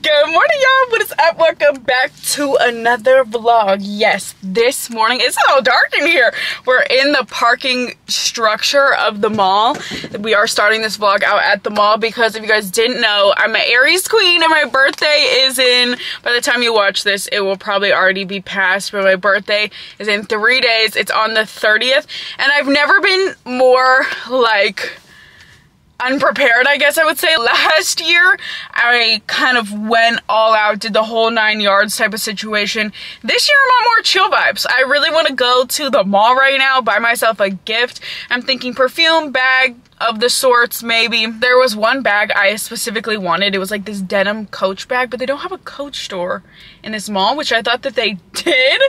Good morning, y'all. What is up? Welcome back to another vlog. Yes, this morning, it's so dark in here. We're in the parking structure of the mall. We are starting this vlog out at the mall because if you guys didn't know, I'm an Aries queen and my birthday is in, by the time you watch this, it will probably already be past, but my birthday is in 3 days. It's on the 30th, and I've never been more like unprepared, I guess I would say. Last year, I kind of went all out, did the whole 9 yards type of situation. This year, I'm on more chill vibes. I really want to go to the mall right now, buy myself a gift. I'm thinking perfume, bag of the sorts, maybe. There was one bag I specifically wanted. It was like this denim Coach bag, but they don't have a Coach store in this mall, which I thought that they did.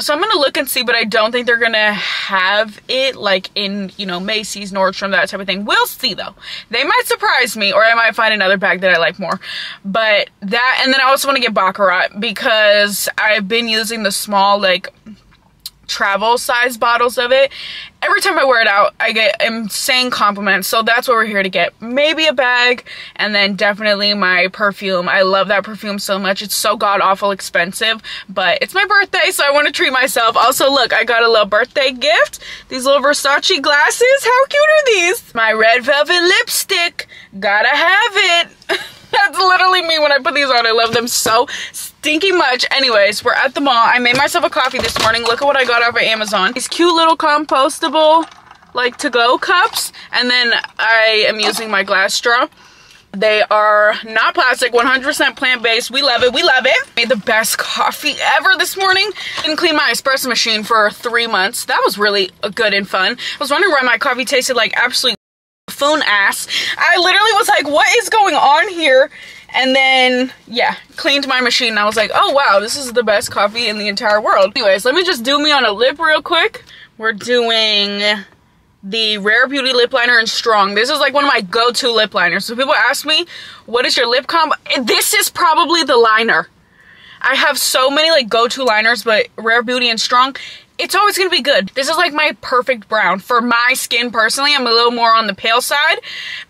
So I'm gonna look and see, but I don't think they're gonna have it like in, you know, Macy's, Nordstrom, that type of thing. We'll see though. They might surprise me, or I might find another bag that I like more. But that, and then I also want to get Baccarat because I've been using the small, like, travel size bottles of it. Every time I wear it out, I get insane compliments, so that's what we're here to get. Maybe a bag, and then definitely my perfume. I love that perfume so much. It's so god-awful expensive, but it's my birthday, so I want to treat myself. Also, look, I got a little birthday gift. These little Versace glasses. How cute are these? My red velvet lipstick. Gotta have it. That's literally me when I put these on. I love them so stinky much. Anyways, we're at the mall. I made myself a coffee this morning. Look at what I got off of Amazon. These cute little compostable, like, to-go cups. And then I am using my glass straw. They are not plastic, 100% plant-based. We love it. We love it. Made the best coffee ever this morning. Didn't clean my espresso machine for 3 months. That was really good and fun. I was wondering why my coffee tasted like absolute phone ass. I literally was like, what is going on here? And then, yeah, cleaned my machine and I was like, oh wow, this is the best coffee in the entire world. Anyways, let me just do me on a lip real quick. We're doing the Rare Beauty lip liner in Strong. This is like one of my go-to lip liners. So people ask me, what is your lip combo? This is probably the liner. I have so many like go-to liners, but Rare Beauty and Strong, it's always gonna be good. This is like my perfect brown. For my skin personally, I'm a little more on the pale side,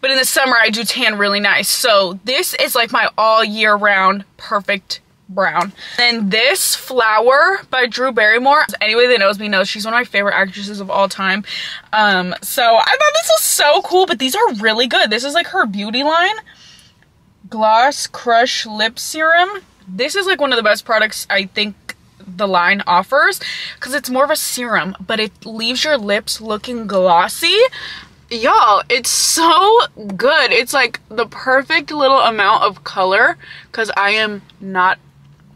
but in the summer I do tan really nice. So this is like my all year round perfect brown. Then this Flower by Drew Barrymore. Anybody that knows me knows she's one of my favorite actresses of all time. So I thought this was so cool, but these are really good. This is like her beauty line. Gloss Crush Lip Serum. This is like one of the best products I think the line offers because it's more of a serum, but it leaves your lips looking glossy. Y'all, it's so good. It's like the perfect little amount of color because I am not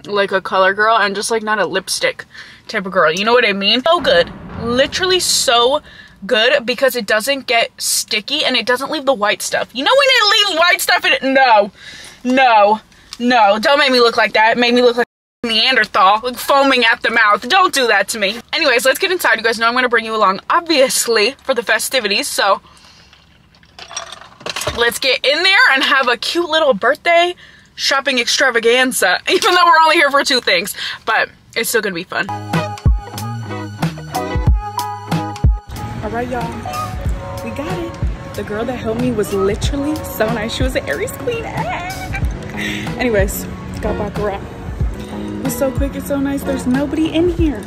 like a color girl and just like not a lipstick type of girl. You know what I mean? So good. Literally so good because it doesn't get sticky and it doesn't leave the white stuff. You know when it leaves white stuff in it? No. No. No. Don't make me look like that. Make me look like Neanderthal, like foaming at the mouth. Don't do that to me. Anyways, let's get inside. You guys know I'm going to bring you along, obviously, for the festivities. So let's get in there and have a cute little birthday shopping extravaganza, even though we're only here for 2 things, but it's still going to be fun. All right, y'all, we got it. The girl that helped me was literally so nice. She was an Aries queen. Anyways, got Baccarat. It's so quick, it's so nice. There's nobody in here.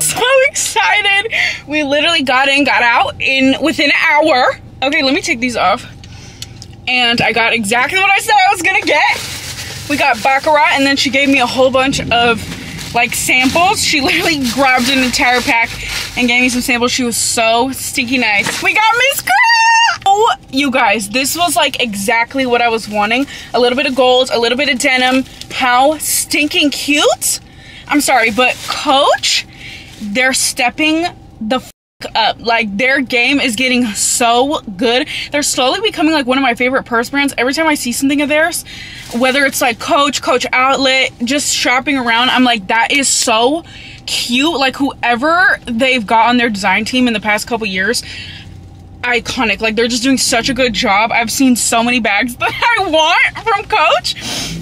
So excited. We literally got in, got out in within an hour. Okay, let me take these off. And I got exactly what I said I was gonna get. We got Baccarat, and then she gave me a whole bunch of, like, samples. She literally grabbed an entire pack and gave me some samples. She was so stinky nice. We got Miss Girl! Oh, you guys, this was, like, exactly what I was wanting. A little bit of gold, a little bit of denim. How stinking cute? I'm sorry, but Coach, they're stepping the f*** up. Like, their game is getting so good. They're slowly becoming, like, one of my favorite purse brands. Every time I see something of theirs, whether it's like Coach, Coach Outlet, just shopping around, I'm like, that is so cute. Like, whoever they've got on their design team in the past couple years, iconic. Like, they're just doing such a good job. I've seen so many bags that I want from Coach.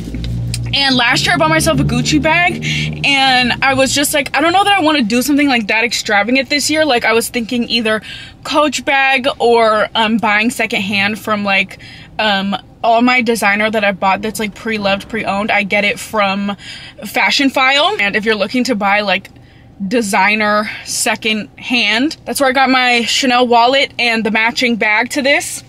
And last year I bought myself a Gucci bag, and I was just like, I don't know that I want to do something like that extravagant this year. Like, I was thinking either Coach bag or buying secondhand from like all my designer that I bought that's like pre-loved, pre-owned. I get it from Fashionphile. And if you're looking to buy like designer secondhand, that's where I got my Chanel wallet and the matching bag to this.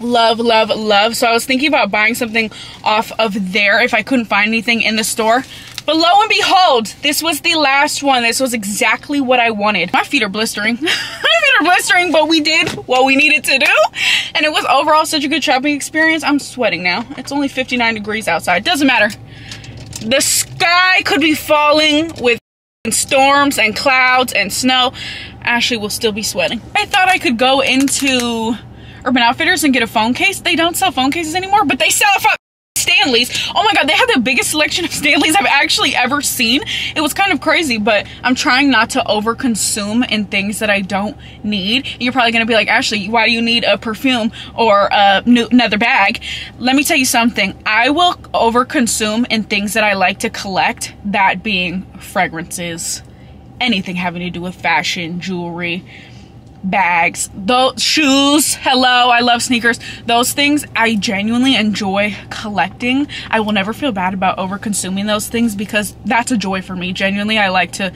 Love, love, love. So I was thinking about buying something off of there if I couldn't find anything in the store. But lo and behold, this was the last one. This was exactly what I wanted. My feet are blistering. My feet are blistering, but we did what we needed to do. And it was overall such a good shopping experience. I'm sweating now. It's only 59 degrees outside. Doesn't matter. The sky could be falling with storms and clouds and snow. Ashley will still be sweating. I thought I could go into Urban Outfitters and get a phone case. They don't sell phone cases anymore, but they sell Stanley's. Oh my God, they have the biggest selection of Stanley's I've actually ever seen. It was kind of crazy, but I'm trying not to overconsume in things that I don't need. You're probably gonna be like, Ashley, why do you need a perfume or another bag? Let me tell you something. I will overconsume in things that I like to collect, that being fragrances, anything having to do with fashion, jewelry, bags, those shoes. Hello, I love sneakers. Those things I genuinely enjoy collecting. I will never feel bad about over consuming those things because that's a joy for me. Genuinely, I like to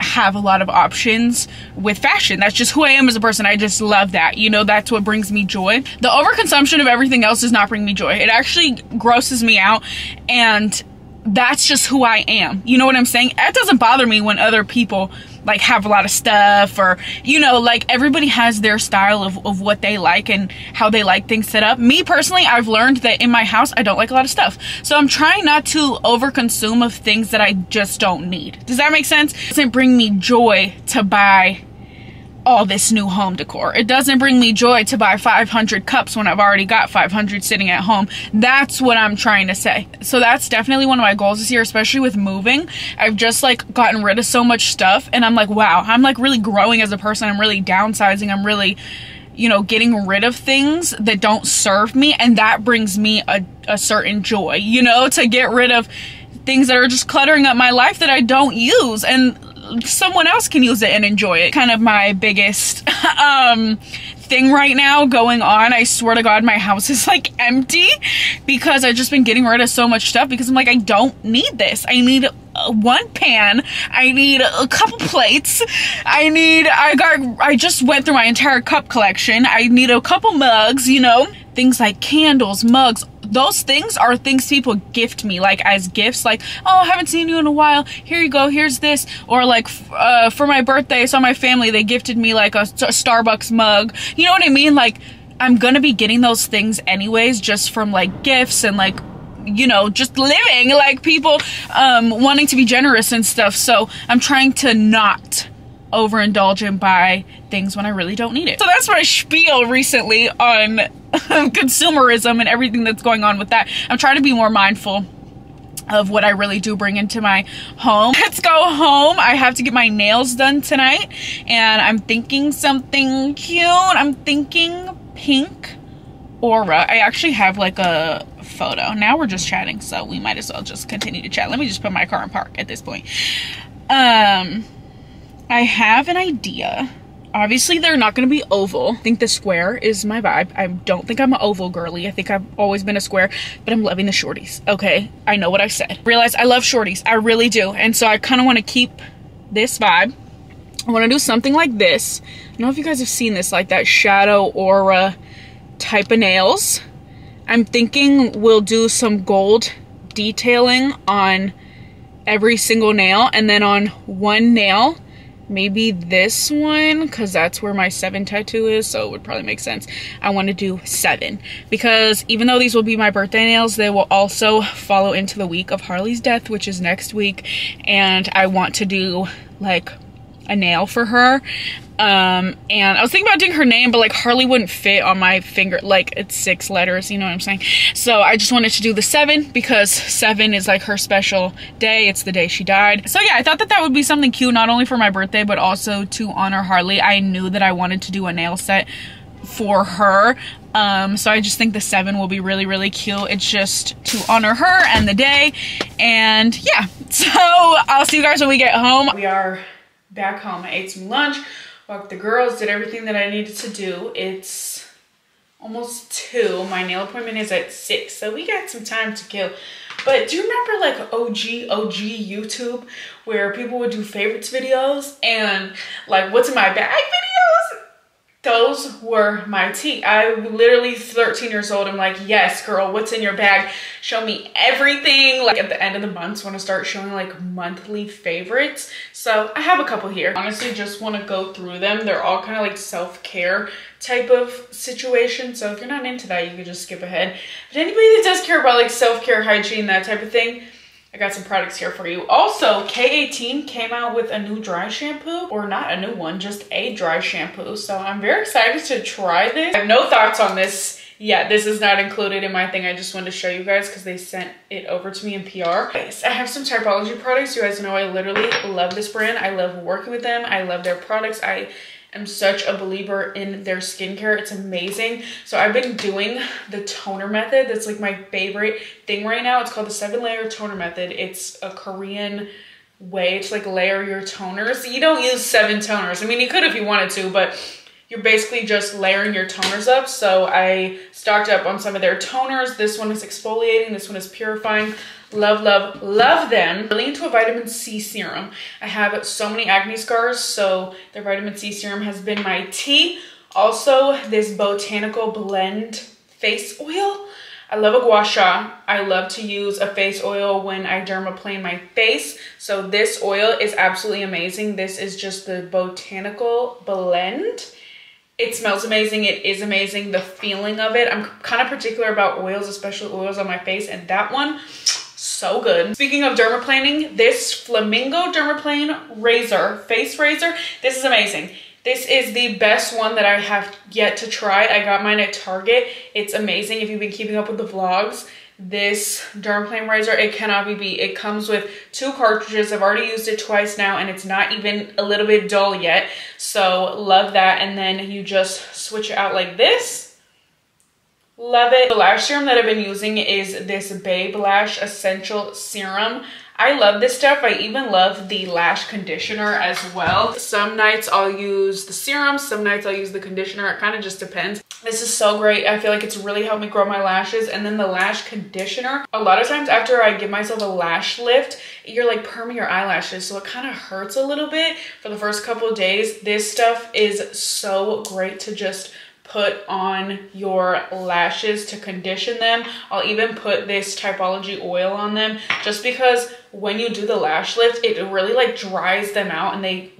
have a lot of options with fashion. That's just who I am as a person. I just love that. You know, that's what brings me joy. The overconsumption of everything else does not bring me joy. It actually grosses me out, and that's just who I am. You know what I'm saying? That doesn't bother me when other people like have a lot of stuff, or, you know, like everybody has their style of what they like and how they like things set up. Me personally, I've learned that in my house, I don't like a lot of stuff. So I'm trying not to overconsume of things that I just don't need. Does that make sense? It doesn't bring me joy to buy all this new home decor. It doesn't bring me joy to buy 500 cups when I've already got 500 sitting at home. That's what I'm trying to say. So that's definitely one of my goals this year, especially with moving. I've just like gotten rid of so much stuff, and I'm like, wow, I'm like really growing as a person. I'm really downsizing. I'm really, you know, getting rid of things that don't serve me, and that brings me a certain joy, you know, to get rid of things that are just cluttering up my life that I don't use, and someone else can use it and enjoy it. Kind of my biggest thing right now going on. I swear to God, my house is like empty because I've just been getting rid of so much stuff because I'm like, I don't need this. I need one pan. I need a couple plates. I just went through my entire cup collection. I need a couple mugs, you know, things like candles, mugs. Those things are things people gift me, like as gifts, like, oh, I haven't seen you in a while, here you go, here's this. Or like for my birthday, so my family, they gifted me like a Starbucks mug. You know what I mean? Like, I'm gonna be getting those things anyways, just from like gifts and like, you know, just living, like people wanting to be generous and stuff. So I'm trying to not overindulge and buy things when I really don't need it. So that's my spiel recently on consumerism and everything that's going on with that. I'm trying to be more mindful of what I really do bring into my home. Let's go home. I have to get my nails done tonight, and I'm thinking something cute. I'm thinking pink aura. I actually have like a photo. Now we're just chatting, so we might as well just continue to chat. Let me just put my car in park at this point. I have an idea. Obviously, they're not going to be oval. I think the square is my vibe. I don't think I'm an oval girly. I think I've always been a square, but I'm loving the shorties. Okay, I know what I said. Realize I love shorties. I really do. And so I kind of want to keep this vibe. I want to do something like this. I don't know if you guys have seen this, like that shadow aura type of nails. I'm thinking we'll do some gold detailing on every single nail, and then on one nail, maybe this one, because that's where my 7 tattoo is, so it would probably make sense. I want to do 7 because even though these will be my birthday nails, they will also follow into the week of Harley's death, which is next week, and I want to do like a nail for her. And I was thinking about doing her name, but like Harley wouldn't fit on my finger. Like, it's 6 letters, you know what I'm saying? So I just wanted to do the 7 because 7 is like her special day. It's the day she died. So yeah, I thought that that would be something cute, not only for my birthday, but also to honor Harley. I knew that I wanted to do a nail set for her. So I just think the 7 will be really, really cute. It's just to honor her and the day. And yeah, so I'll see you guys when we get home. We are back home. I ate some lunch, walked the girls, did everything that I needed to do. It's almost 2. My nail appointment is at 6, so we got some time to kill. But do you remember like OG YouTube where people would do favorites videos and like what's in my bag videos? Those were my tea. I'm literally 13 years old. I'm like, yes, girl, what's in your bag? Show me everything. Like at the end of the month, so I want to start showing like monthly favorites. So I have a couple here. Honestly, just want to go through them. They're all kind of like self-care type of situation. So if you're not into that, you can just skip ahead. But anybody that does care about like self-care, hygiene, that type of thing, I got some products here for you. Also, K18 came out with a new dry shampoo, or not a new one, just a dry shampoo. So I'm very excited to try this. I have no thoughts on this yet. This is not included in my thing. I just wanted to show you guys because they sent it over to me in PR. I have some Typology products. You guys know I literally love this brand. I love working with them. I love their products. I'm such a believer in their skincare. It's amazing. So I've been doing the toner method. That's like my favorite thing right now. It's called the 7-layer toner method. It's a Korean way to like layer your toners. You don't use 7 toners. I mean, you could if you wanted to, but you're basically just layering your toners up. So I stocked up on some of their toners. This one is exfoliating. This one is purifying. Love, love, love them. Really into a vitamin C serum. I have so many acne scars, so their vitamin C serum has been my tea. Also, this botanical blend face oil. I love a gua sha. I love to use a face oil when I dermaplane my face. So this oil is absolutely amazing. This is just the botanical blend. It smells amazing. It is amazing. The feeling of it. I'm kind of particular about oils, especially oils on my face. And that one, so good. Speaking of dermaplaning, this Flamingo dermaplane razor, face razor, this is amazing. This is the best one that I have yet to try. I got mine at Target. It's amazing. If you've been keeping up with the vlogs, this dermaplane razor, it cannot be beat. It comes with 2 cartridges. I've already used it twice now, and it's not even a little bit dull yet. So love that. And then you just switch it out like this. Love it. The lash serum that I've been using is this Babe Lash Essential Serum. I love this stuff. I even love the lash conditioner as well. Some nights I'll use the serum, some nights I'll use the conditioner. It kind of just depends. This is so great. I feel like it's really helped me grow my lashes. And then the lash conditioner, a lot of times after I give myself a lash lift, you're like perming your eyelashes, so it kind of hurts a little bit for the first couple of days. This stuff is so great to just put on your lashes to condition them. I'll even put this Typology oil on them just because when you do the lash lift, it really like dries them out and they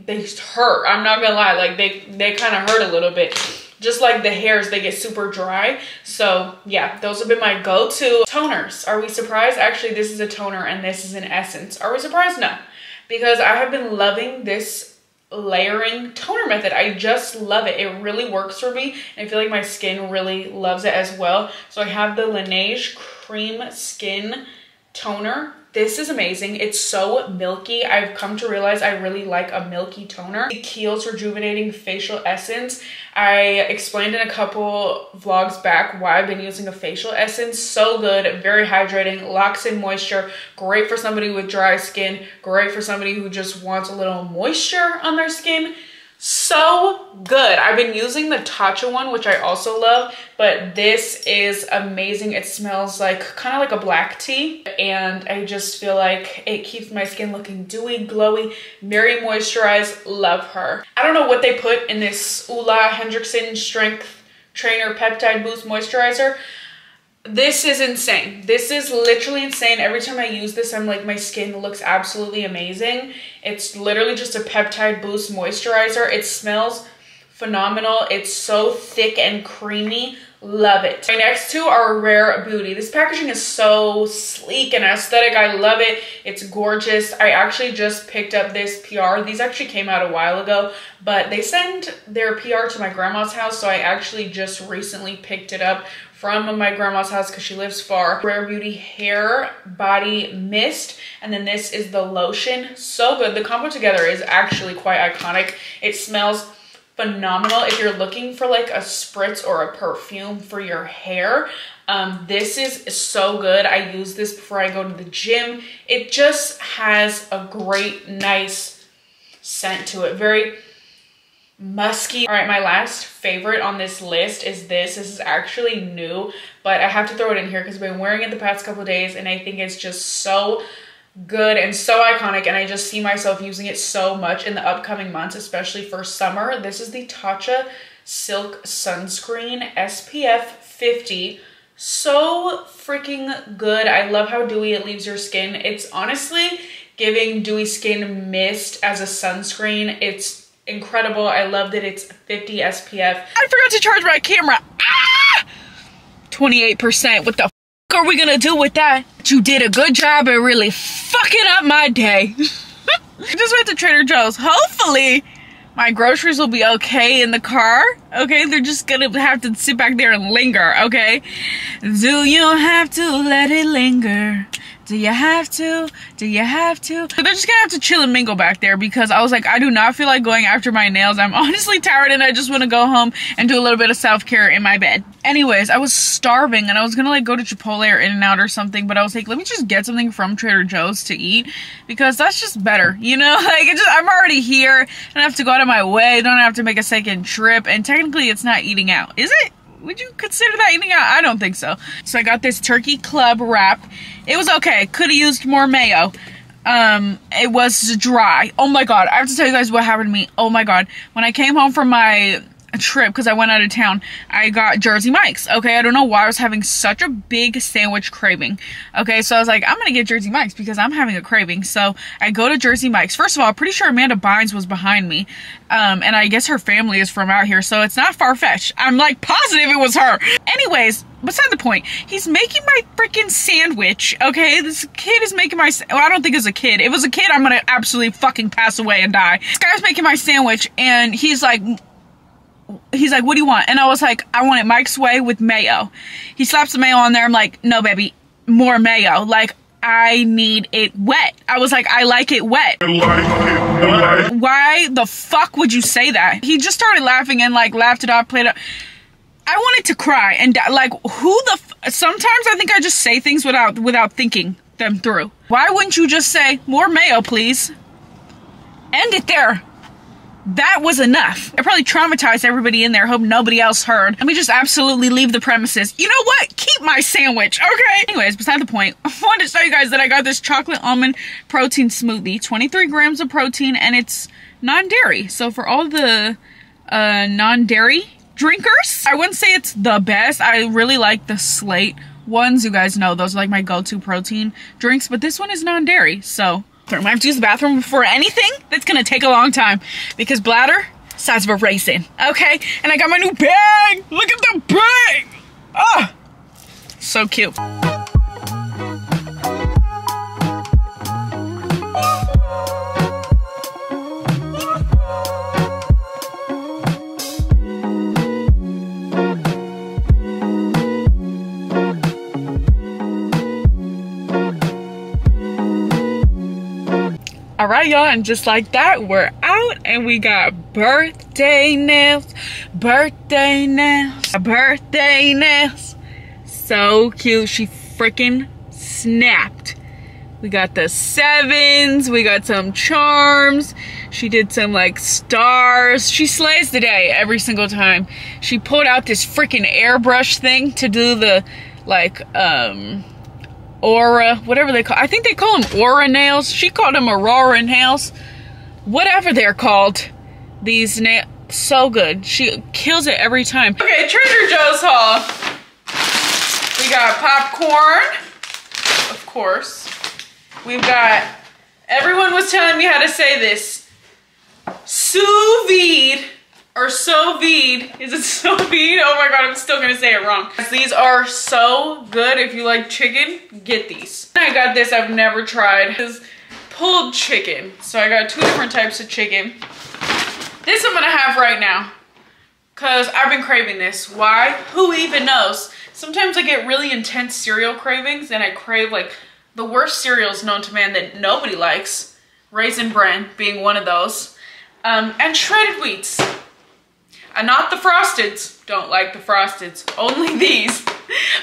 hurt. I'm not gonna lie, like they kind of hurt a little bit. Just like the hairs, they get super dry. So yeah, those have been my go-to. Toners, are we surprised? Actually, this is a toner and this is an essence. Are we surprised? No, because I have been loving this layering toner method. I just love it. It really works for me, and I feel like my skin really loves it as well. So I have the Laneige Cream Skin Toner. This is amazing. It's so milky. I've come to realize I really like a milky toner. The Kiehl's Rejuvenating Facial Essence. I explained in a couple vlogs back why I've been using a facial essence. So good, very hydrating, locks in moisture. Great for somebody with dry skin. Great for somebody who just wants a little moisture on their skin. So good. I've been using the Tatcha one, which I also love, but this is amazing. It smells like kind of like a black tea, and I just feel like it keeps my skin looking dewy, glowy, very moisturized. Love her. I don't know what they put in this Ulla Hendrickson Strength Trainer Peptide Boost Moisturizer. This is insane. This is literally insane. Every time I use this, I'm like, my skin looks absolutely amazing. It's literally just a peptide boost moisturizer. It smells phenomenal. It's so thick and creamy. Love it. My next two are Rare Beauty. This packaging is so sleek and aesthetic. I love it. It's gorgeous. I actually just picked up this PR. These actually came out a while ago, but they send their PR to my grandma's house, so I actually just recently picked it up from my grandma's house because she lives far. Rare Beauty Hair Body Mist, and then this is the lotion. So good. The combo together is actually quite iconic. It smells phenomenal. If you're looking for like a spritz or a perfume for your hair, this is so good. I use this before I go to the gym. It just has a great, nice scent to it. Very musky. All right, my last favorite on this list is this. This is actually new, but I have to throw it in here because I've been wearing it the past couple of days and I think it's just so good and so iconic, and I just see myself using it so much in the upcoming months, especially for summer. This is the Tatcha Silk Sunscreen SPF 50. So freaking good. I love how dewy it leaves your skin. It's honestly giving dewy skin mist as a sunscreen. It's incredible. I love that it's 50 SPF. I forgot to charge my camera. 28%. What the fuck are we gonna do with that? You did a good job at really fucking up my day. I just went to Trader Joe's. Hopefully my groceries will be okay in the car. Okay, they're just gonna have to sit back there and linger. Okay, do you have to let it linger? Do you have to? Do you have to? But they're just gonna have to chill and mingle back there because I was like, I do not feel like going after my nails. I'm honestly tired and I just wanna go home and do a little bit of self-care in my bed. Anyways, I was starving and I was gonna like go to Chipotle or In-N-Out or something, but I was like, let me just get something from Trader Joe's to eat because that's just better, you know? Like, it just, I'm already here. I don't have to go out of my way. I don't have to make a second trip. And technically it's not eating out, is it? Would you consider that eating out? I don't think so. So I got this turkey club wrap. It was okay. Could have used more mayo. It was dry. Oh my God. I have to tell you guys what happened to me. Oh my God. When I came home from my trip, because I went out of town, I got Jersey Mike's. Okay, I don't know why I was having such a big sandwich craving. Okay, so I was like, I'm gonna get Jersey Mike's because I'm having a craving. So I go to Jersey Mike's. First of all, I'm pretty sure Amanda Bynes was behind me, and I guess her family is from out here, so it's not far-fetched. I'm like positive it was her. Anyways, beside the point, he's making my freaking sandwich. Okay, this kid is making my, well, I don't think it's a kid. If it was a kid, I'm gonna absolutely fucking pass away and die. This guy's making my sandwich and he's like, what do you want? And I was like, I want it Mike's way with mayo. He slaps the mayo on there. I'm like, no, baby, more mayo. Like, I need it wet. I was like, I like it wet. Why the fuck would you say that? He just started laughing and like laughed it off, played it off. I wanted to cry. And like, who the, sometimes I think I just say things without thinking them through. Why wouldn't you just say more mayo, please? End it there. That was enough. I probably traumatized everybody in there. Hope nobody else heard. Let me just absolutely leave the premises. You know what? Keep my sandwich, okay? Anyways, beside the point, I wanted to tell you guys that I got this chocolate almond protein smoothie. 23 grams of protein, and it's non-dairy. So for all the non-dairy drinkers, I wouldn't say it's the best. I really like the Slate ones. You guys know those are like my go-to protein drinks, but this one is non-dairy, so... I have to use the bathroom before anything. That's gonna take a long time because bladder size of a raisin. Okay, and I got my new bag. Look at the bag. Oh, so cute. All right, y'all, and just like that, we're out and we got birthday nails. So cute. She freaking snapped. We got the 7s. We got some charms. She did some like stars. She slays the day every single time. She pulled out this freaking airbrush thing to do the like, aura, whatever they call, I think they call them aura nails. She called them aurora nails, whatever they're called, these nails. So good. She kills it every time. Okay, Trader Joe's haul. We got popcorn, of course. We've got, everyone was telling me how to say this, sous vide or sous vide. Is it sous vide? Oh my God, I'm still gonna say it wrong. These are so good. If you like chicken, get these. I got this, I've never tried. This is pulled chicken. So I got 2 different types of chicken. This I'm gonna have right now, cause I've been craving this. Why? Who even knows? Sometimes I get really intense cereal cravings and I crave like the worst cereals known to man that nobody likes. Raisin Bran being one of those. And shredded wheats. Not the Frosteds. Don't like the Frosteds. Only these.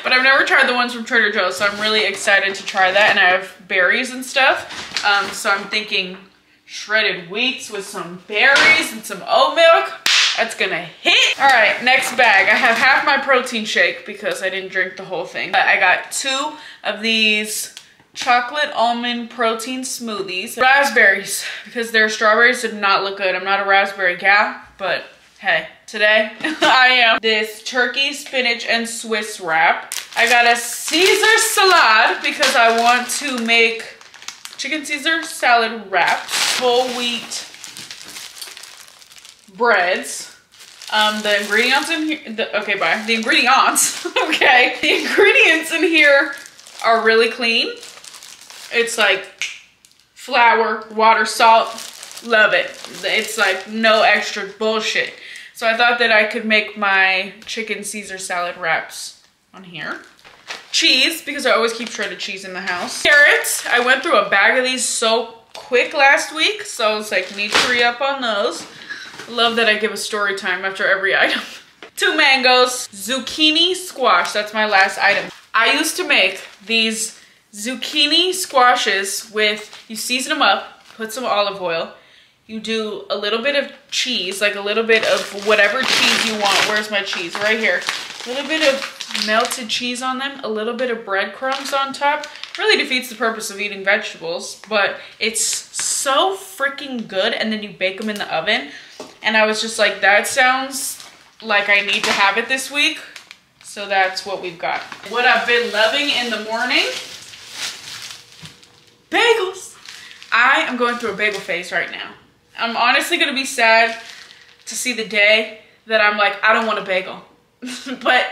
But I've never tried the ones from Trader Joe's, so I'm really excited to try that. And I have berries and stuff. So I'm thinking shredded wheats with some berries and some oat milk. That's gonna hit. All right, next bag. I have half my protein shake because I didn't drink the whole thing. But I got 2 of these chocolate almond protein smoothies. Raspberries, because their strawberries did not look good. I'm not a raspberry gal, but hey, today I am. This turkey, spinach, and Swiss wrap. I got a Caesar salad because I want to make chicken Caesar salad wraps. Full wheat breads. The ingredients in here, the ingredients in here are really clean. It's like flour, water, salt. Love it. It's like no extra bullshit. So I thought that I could make my chicken Caesar salad wraps on here. Cheese, because I always keep shredded cheese in the house. Carrots. I went through a bag of these so quick last week, so it's like need to re-up on those. Love that I give a story time after every item. 2 mangoes, zucchini squash. That's my last item. I used to make these zucchini squashes with, you season them up, put some olive oil, you do a little bit of cheese, like a little bit of whatever cheese you want. Where's my cheese? Right here. A little bit of melted cheese on them, a little bit of breadcrumbs on top. Really defeats the purpose of eating vegetables, but it's so freaking good. And then you bake them in the oven. And I was just like, that sounds like I need to have it this week. So that's what we've got. What I've been loving in the morning, bagels. I am going through a bagel phase right now. I'm honestly gonna be sad to see the day that I'm like, I don't want a bagel. But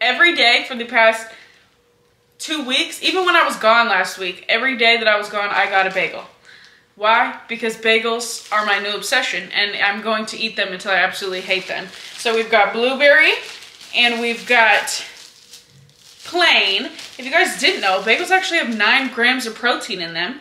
every day for the past 2 weeks, even when I was gone last week, every day that I was gone, I got a bagel. Why? Because bagels are my new obsession and I'm going to eat them until I absolutely hate them. So we've got blueberry and we've got plain. If you guys didn't know, bagels actually have 9 grams of protein in them.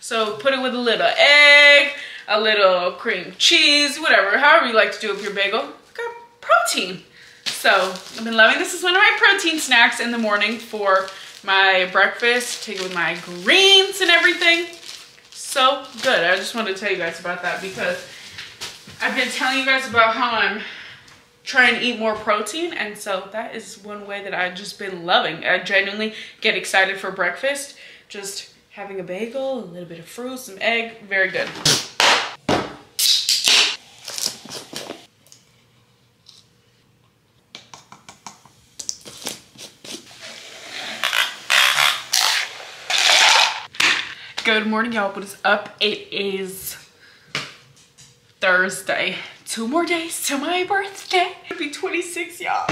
So put it with a little egg, a little cream cheese, whatever, however you like to do with your bagel. It's got protein. So I've been loving this. This is one of my protein snacks in the morning for my breakfast. Take it with my greens and everything. So good. I just wanted to tell you guys about that because I've been telling you guys about how I'm trying to eat more protein, and so that is one way that I've just been loving. I genuinely get excited for breakfast, just having a bagel, a little bit of fruit, some egg. Very good. Good morning, y'all. What is up? It is Thursday. 2 more days to my birthday. It'll be 26, y'all.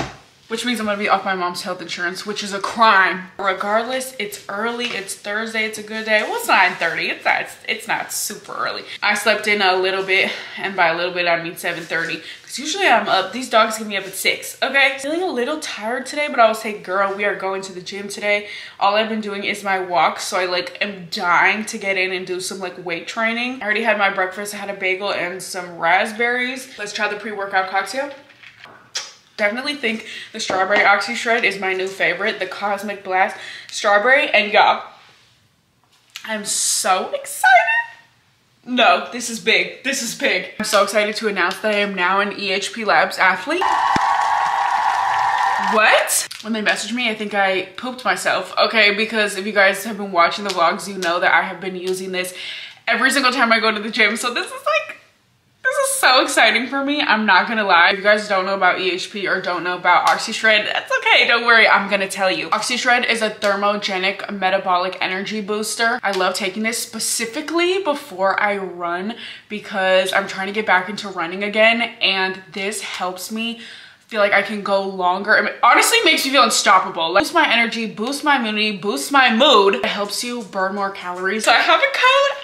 Which means I'm gonna be off my mom's health insurance, which is a crime. Regardless, it's early, it's Thursday, it's a good day. Well, it's 9:30, it's not super early. I slept in a little bit, and by a little bit, I mean 7:30. Because usually I'm up, these dogs get me up at 6, okay? Feeling a little tired today, but I was like, girl, we are going to the gym today. All I've been doing is my walk, so I like am dying to get in and do some like weight training. I already had my breakfast, I had a bagel and some raspberries. Let's try the pre-workout cocktail. Definitely think the strawberry OxyShred is my new favorite, the Cosmic Blast strawberry. And y'all, I'm so excited. No, this is big. This is big. I'm so excited to announce that I am now an EHP Labs athlete. What? When they messaged me, I think I pooped myself. Okay, because if you guys have been watching the vlogs, you know that I have been using this every single time I go to the gym. So this is like, this is so exciting for me. I'm not gonna lie. If you guys don't know about EHP or don't know about OxyShred, that's okay. Don't worry, I'm gonna tell you. OxyShred is a thermogenic metabolic energy booster. I love taking this specifically before I run because I'm trying to get back into running again, and this helps me feel like I can go longer. It honestly makes me feel unstoppable. Like, boosts my energy, boosts my immunity, boosts my mood. It helps you burn more calories. So I have a code.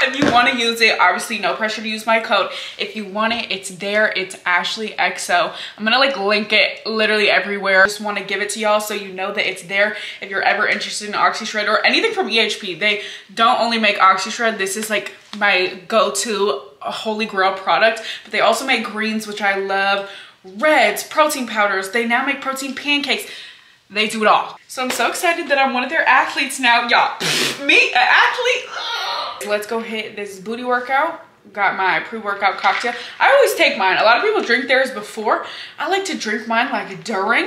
If you want to use it, obviously no pressure to use my code. If you want it, it's there. It's Ashley XO. I'm gonna like link it literally everywhere. I just want to give it to y'all so you know that it's there. If you're ever interested in OxyShred or anything from EHP, they don't only make OxyShred. This is like my go-to holy grail product, but they also make greens, which I love, reds, protein powders. They now make protein pancakes. They do it all. So I'm so excited that I'm one of their athletes now, y'all. Me, an athlete? Ugh. Let's go hit this booty workout. Got my pre-workout cocktail. I always take mine. A lot of people drink theirs before. I like to drink mine like during,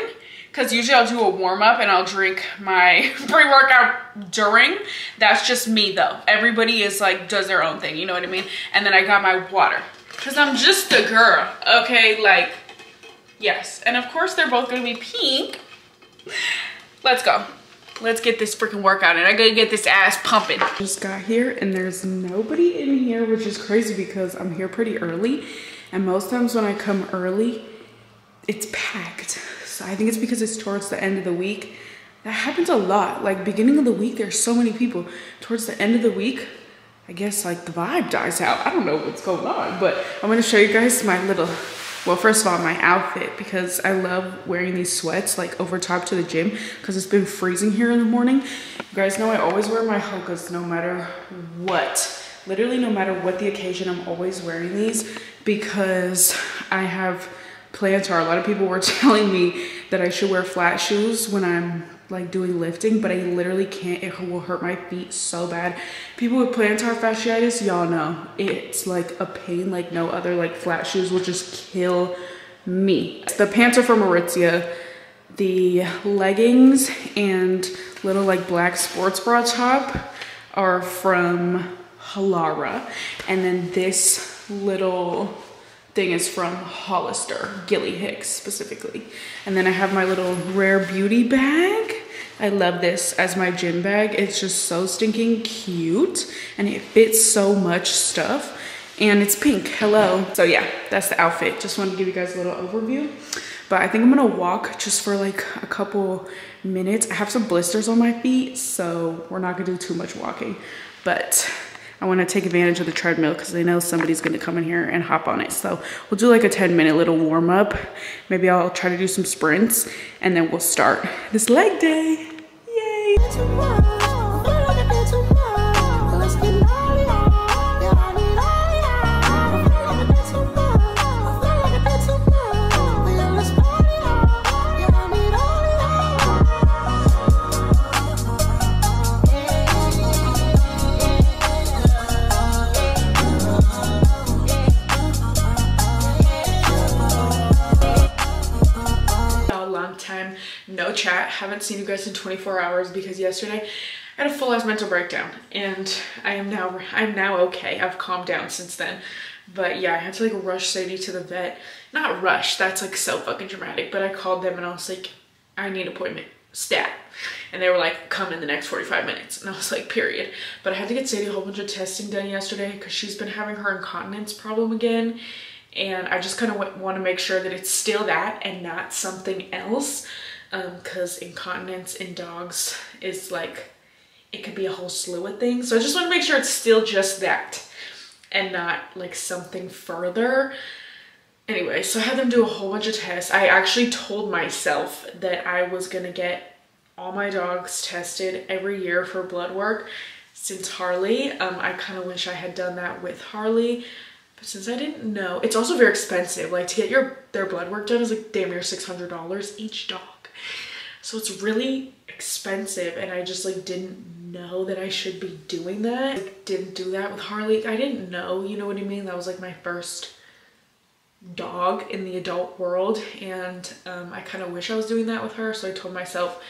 because usually I'll do a warm-up and I'll drink my pre-workout during. That's just me though. Everybody is like, does their own thing, you know what I mean? And then I got my water, because I'm just a girl, okay? Like, yes. And of course they're both gonna be pink. Let's go. Let's get this freaking workout and I gotta get this ass pumping. Just got here and there's nobody in here, which is crazy because I'm here pretty early. And most times when I come early, it's packed. So I think it's because it's towards the end of the week. That happens a lot. Like beginning of the week, there's so many people. Towards the end of the week, I guess like the vibe dies out. I don't know what's going on, but I'm gonna show you guys my little, well, first of all, my outfit, because I love wearing these sweats like over top to the gym because it's been freezing here in the morning. You guys know I always wear my Hokas no matter what. Literally no matter what the occasion, I'm always wearing these because I have plans, or a lot of people were telling me that I should wear flat shoes when I'm like doing lifting, but I literally can't. It will hurt my feet so bad. People with plantar fasciitis, y'all know it's like a pain like no other. Like flat shoes will just kill me. The pants are from Aritzia, the leggings and little like black sports bra top are from Halara, and then this little thing is from Hollister, Gilly Hicks specifically. And then I have my little Rare Beauty bag. I love this as my gym bag. It's just so stinking cute and it fits so much stuff and it's pink, hello. So yeah, that's the outfit. Just wanted to give you guys a little overview, but I think I'm gonna walk just for like a couple minutes. I have some blisters on my feet, so we're not gonna do too much walking, but I want to take advantage of the treadmill because I know somebody's going to come in here and hop on it. So we'll do like a 10-minute little warm up. Maybe I'll try to do some sprints and then we'll start this leg day. Yay! No chat, haven't seen you guys in 24 hours because yesterday I had a full-ass mental breakdown and I'm now okay. I've calmed down since then, but yeah, I had to like rush Sadie to the vet. Not rush, that's like so fucking dramatic, but I called them and I was like, I need an appointment stat, and they were like, come in the next 45 minutes, and I was like, period. But I had to get Sadie a whole bunch of testing done yesterday because she's been having her incontinence problem again, and I just kind of want to make sure that it's still that and not something else, because incontinence in dogs is like, it could be a whole slew of things. So I just want to make sure it's still just that and not like something further. Anyway, so I had them do a whole bunch of tests. I actually told myself that I was gonna get all my dogs tested every year for blood work since Harley. I kind of wish I had done that with Harley, but since I didn't know, it's also very expensive. Like to get their blood work done is like damn near $600 each dog. So it's really expensive, and I just like didn't know that I should be doing that. I didn't do that with Harley. I didn't know, you know what I mean? That was like my first dog in the adult world, and I kind of wish I was doing that with her. So I told myself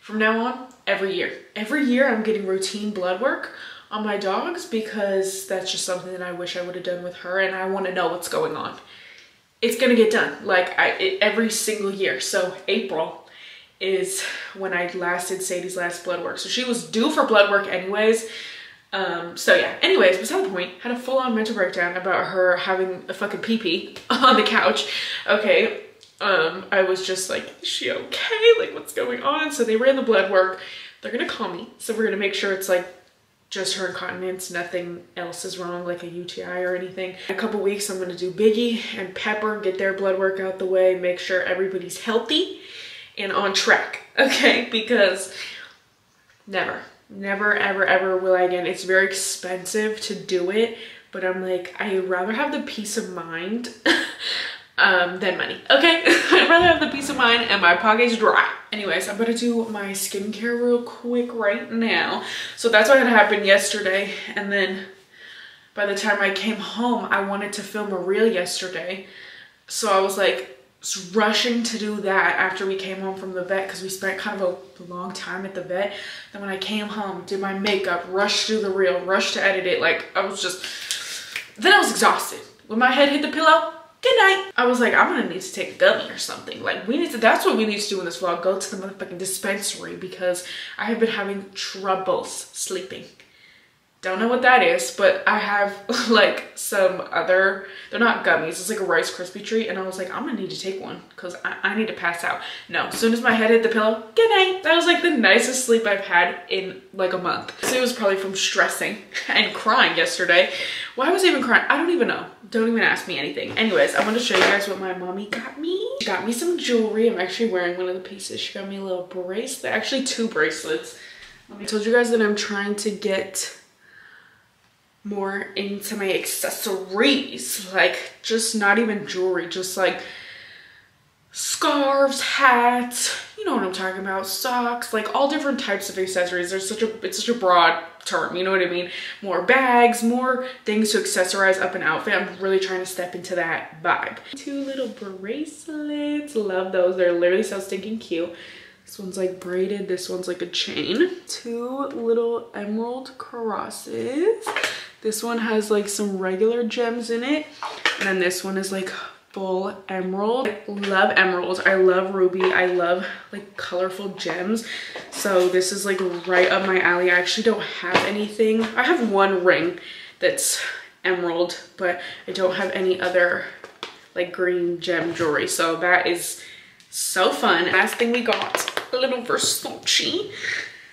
from now on, every year I'm getting routine blood work on my dogs because that's just something that I wish I would have done with her, and I want to know what's going on. It's gonna get done like every single year. So April is when I last did Sadie's last blood work. So she was due for blood work anyways. So yeah, anyways, beside the point, had a full on mental breakdown about her having a fucking pee-pee on the couch. Okay, I was just like, is she okay? Like what's going on? So they ran the blood work. They're gonna call me. So we're gonna make sure it's like just her incontinence, nothing else is wrong, like a UTI or anything. In a couple weeks, I'm gonna do Biggie and Pepper, get their blood work out the way, make sure everybody's healthy and on track, okay? Because never, ever, ever will I again. It's very expensive to do it, but I'm like, I'd rather have the peace of mind than money, okay? I'd rather have the peace of mind and my pocket's dry. Anyways, I'm gonna do my skincare real quick right now. So that's what had happened yesterday. And then by the time I came home, I wanted to film a reel yesterday. So I was like, rushing to do that after we came home from the vet, because we spent kind of a long time at the vet. Then when I came home, did my makeup, rushed through the reel, rushed to edit it. Like I was just, then I was exhausted. When my head hit the pillow, good night. I was like, I'm gonna need to take a gummy or something. Like we need to, that's what we need to do in this vlog, go to the motherfucking dispensary, because I have been having troubles sleeping. Don't know what that is, but I have like some other, they're not gummies, it's like a Rice Krispie treat, and I was like, I'm gonna need to take one because I need to pass out. No, as soon as my head hit the pillow, good night. That was like the nicest sleep I've had in like a month. So it was probably from stressing and crying yesterday. Why was I even crying? I don't even know. Don't even ask me anything. Anyways, I want to show you guys what my mommy got me. She got me some jewelry. I'm actually wearing one of the pieces. She got me a little bracelet, actually two bracelets. I told you guys that I'm trying to get more into my accessories, like just not even jewelry, just like scarves, hats, you know what I'm talking about, socks, like all different types of accessories. There's such a, it's such a broad term, you know what I mean? More bags, more things to accessorize up an outfit. I'm really trying to step into that vibe. Two little bracelets, love those. They're literally so stinking cute. This one's like braided, this one's like a chain. Two little emerald crosses. This one has like some regular gems in it, and then this one is like full emerald. I love emeralds, I love ruby, I love like colorful gems. So this is like right up my alley. I actually don't have anything. I have one ring that's emerald, but I don't have any other like green gem jewelry. So that is so fun. Last thing we got, a little Versace.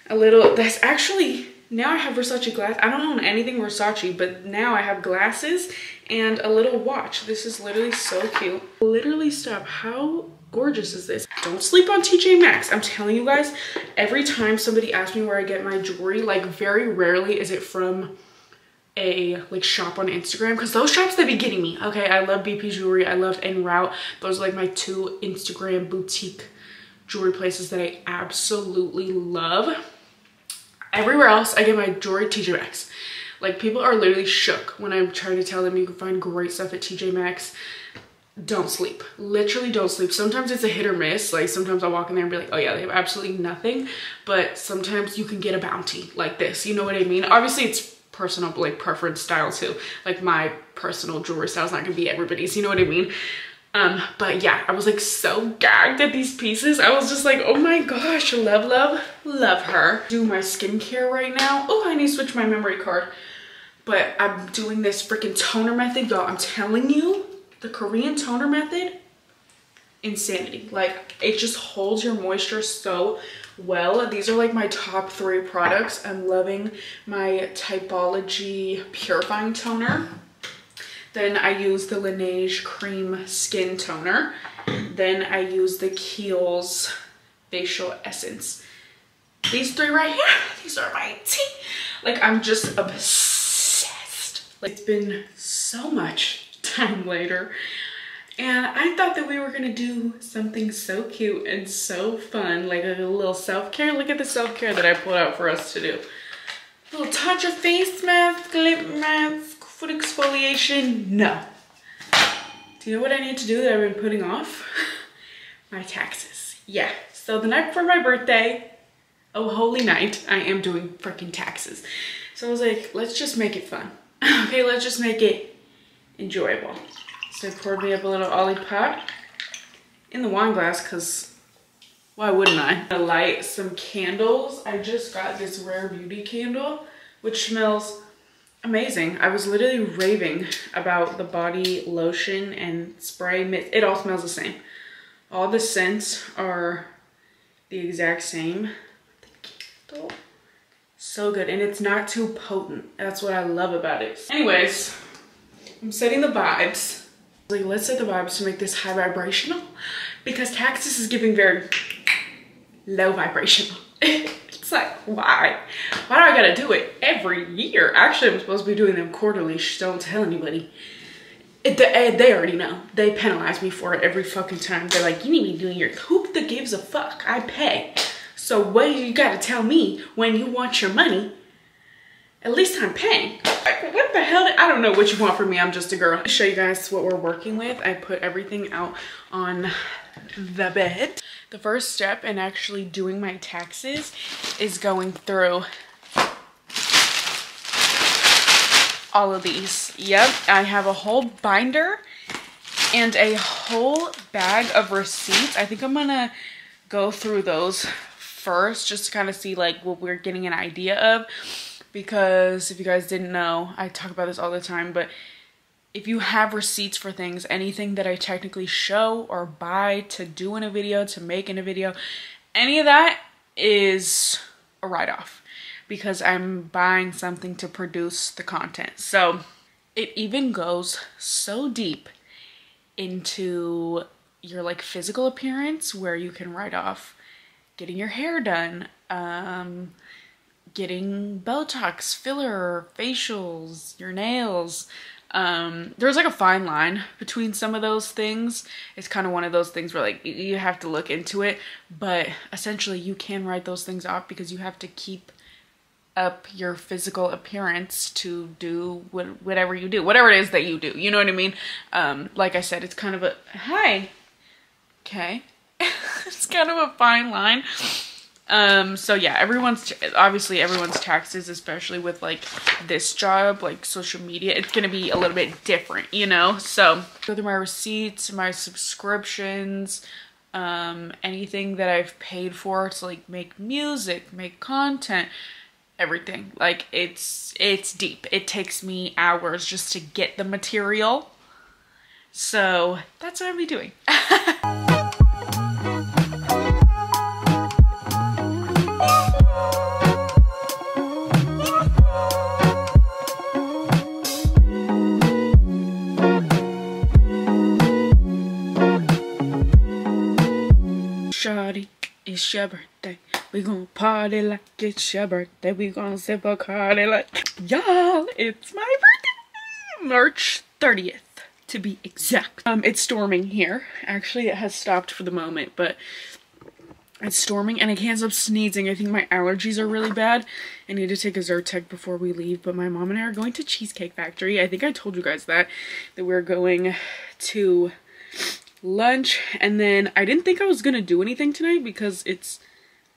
A little, that's actually, now I have Versace glass. I don't own anything Versace, but now I have glasses and a little watch. This is literally so cute. Literally, stop. How gorgeous is this? Don't sleep on TJ Maxx. I'm telling you guys, every time somebody asks me where I get my jewelry, like very rarely is it from a like shop on Instagram, because those shops, they be getting me, okay? I love BP Jewelry, I love En Route. Those are like my two Instagram boutique jewelry places that I absolutely love. Everywhere else I get my jewelry TJ Maxx. Like people are literally shook when I'm trying to tell them you can find great stuff at TJ Maxx. Don't sleep, literally don't sleep. Sometimes it's a hit or miss, like sometimes I walk in there and be like, oh yeah, they have absolutely nothing, but sometimes you can get a bounty like this, you know what I mean? Obviously it's personal, like preference style too. Like my personal jewelry style is not gonna be everybody's, you know what I mean? But yeah, I was like so gagged at these pieces. I was just like, oh my gosh, love, love, love her. Do my skincare right now. Oh, I need to switch my memory card. But I'm doing this freaking toner method, y'all. I'm telling you, the Korean toner method, insanity. Like it just holds your moisture so well. These are like my top three products. I'm loving my Typology purifying toner. Then I use the Laneige cream skin toner. Then I use the Kiehl's facial essence. These three right here, these are my tea. Like I'm just obsessed. Like it's been so much time later, and I thought that we were gonna do something so cute and so fun, like a little self-care. Look at the self-care that I pulled out for us to do. A little Tatcha face mask, lip mask, foot exfoliation. No. Do you know what I need to do that I've been putting off? My taxes. Yeah. So the night before my birthday, oh holy night, I am doing freaking taxes. So I was like, let's just make it fun. Okay, let's just make it enjoyable. So I poured me up a little Ollie Pop in the wine glass, because why wouldn't I? I'm gonna light some candles. I just got this Rare Beauty candle, which smells amazing. I was literally raving about the body lotion and spray mist. It all smells the same. All the scents are the exact same. The candle So good, and it's not too potent. That's what I love about it. Anyways, I'm setting the vibes. Like, let's set the vibes to make this high vibrational, because Cactus is giving very low vibrational. It's like, why do I gotta do it every year? Actually, I'm supposed to be doing them quarterly. Shh, don't tell anybody. They already know. They penalize me for it every fucking time. They're like, you need to be doing your, who the gives a fuck? I pay. So what do you gotta tell me when you want your money? At least I'm paying. Like, what the hell? I don't know what you want from me. I'm just a girl. I'll show you guys what we're working with. I put everything out on the bed. The first step in actually doing my taxes is going through all of these. Yep, I have a whole binder and a whole bag of receipts. I think I'm gonna go through those first just to kind of see like what we're getting an idea of, because if you guys didn't know, I talk about this all the time, but if you have receipts for things, anything that I technically show or buy to do in a video, to make in a video, any of that is a write-off, because I'm buying something to produce the content. So it even goes so deep into your like physical appearance, where you can write off getting your hair done, getting Botox, filler, facials, your nails. There's like a fine line between some of those things. It's kind of one of those things where like you have to look into it, but essentially you can write those things off because you have to keep up your physical appearance to do whatever you do, whatever it is that you do, you know what I mean? Like I said, it's kind of a, hi, okay, it's kind of a fine line. So yeah, obviously everyone's taxes, especially with like this job, like social media, it's gonna be a little bit different, you know? So go through my receipts, my subscriptions, anything that I've paid for to like make music, make content, everything. Like it's deep. It takes me hours just to get the material. So that's what I'll be doing. Shawty, it's your birthday. We gonna party like it's your birthday. We gonna sip a party like, y'all, it's my birthday! March 30th, to be exact. It's storming here. Actually, it has stopped for the moment, but it's storming and I can't stop sneezing. I think my allergies are really bad. I need to take a Zyrtec before we leave, but my mom and I are going to Cheesecake Factory. I think I told you guys that we're going to lunch, and then I didn't think I was gonna do anything tonight because it's